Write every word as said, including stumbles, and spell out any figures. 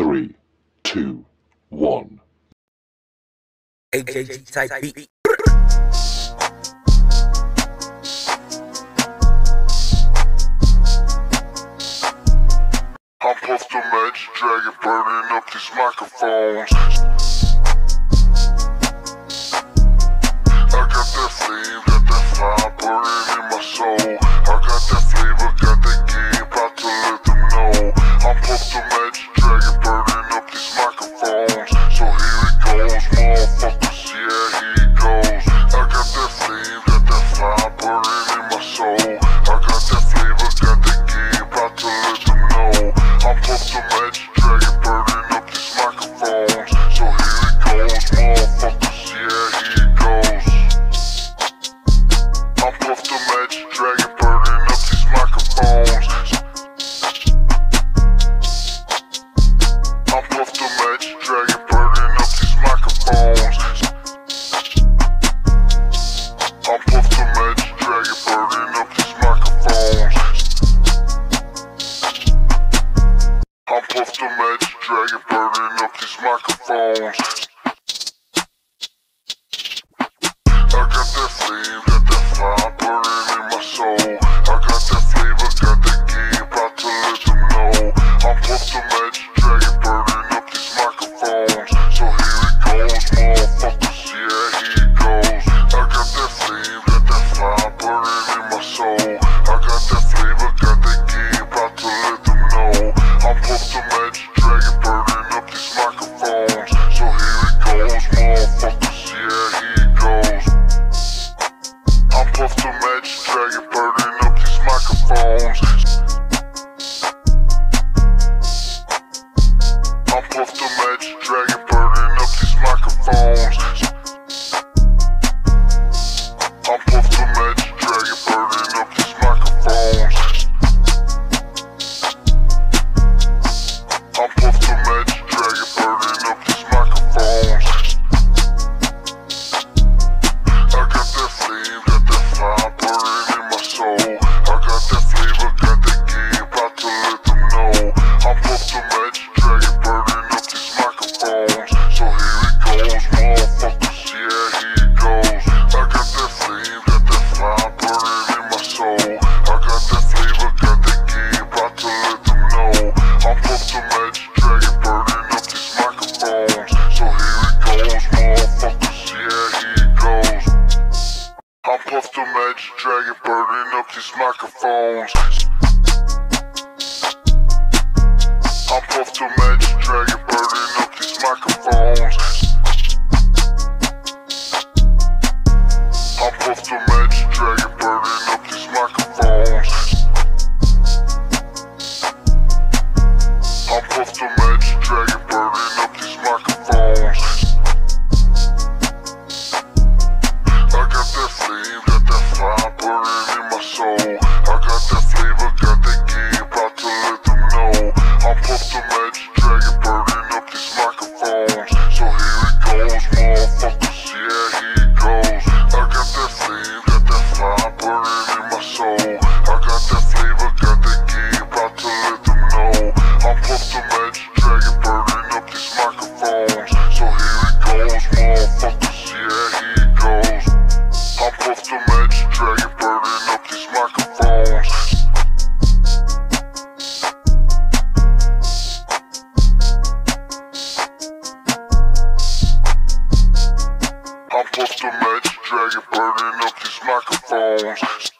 three, two, one. A J G type beat. I'm puffed on Magic Dragon, burning up these microphones. I got that flame, got that fire burning in my soul. I got that flavor, got that game, about to let them know. I'm puffed on Magic Dragon, burning up these microphones. So here it goes, motherfuckers, yeah, here it goes. I got that flame, got that fire burning in my soul. I got that flavor, got that game, about to let them know. I'm puffed on Magic Dragon, burning up these microphones. So here it goes, motherfuckers, yeah, here it goes. I'm puffed on Magic Dragon, burning up these microphones. I'm puffed on Magic Dragon, burning up these microphones. I'm puffed on Magic Dragon, burning up these microphones. I'm puffed on Magic Dragon, burning up these microphones. I got that flame, got that fire burning in my soul. I got that flavor, got that game, about to let them know. I'm puffed on Magic Dragon, burning up these microphones. So here it goes, motherfuckers, yeah, here it goes. I got that flame, got that fire burning in my soul. I got that flavor, got that game, about to let them know. I'm puffed on Magic Dragon, burning up these microphones. So here it goes, motherfuckers, yeah, here it goes. I'm puffed on Magic Dragon, burning up these microphones. I'm puffed on Magic Dragon, burning up these microphones. I'm puffed on Magic Dragon, burning up these microphones. I'm puffed on Magic Dragon, burning up these microphones. I got that flame, got that fire burning in my soul. I got that flavor, got that game, about to let them know. I'm puffed on Magic Dragon, burning up these microphones. So here it goes, motherfuckers, yeah, here it goes. I got that flame, got that fire burning in my soul. I got that flavor, got that game, about to let them know. I'm puffed on Magic Dragon, burning up these microphones. So here it goes, motherfuckers, yeah, here it goes. I'm puffed on Magic Dragon, burning up these microphones. I'm puffed on Magic Dragon, burning up these microphones. I'm puffed on Magic Dragon, burning up these microphones. I'm puffed on Magic Dragon, burning up these microphones. I got that flame, got that fire burning in my soul. I got that flavor, got that game, about to let them know. I'm puffed on Magic Dragon, burning up these microphones. So here it goes, motherfuckers, yeah, here it goes. I got that flame, got that fire burning in my soul. I got that flavor, got that game, about to let them know. I'm puffed on Magic Dragon, burning up these microphones. So here it goes, motherfuckers, yeah, here it goes. I'm puffed on Magic Dragon, burning up these microphones. I'm puffed on Magic Dragon, burning up these microphones.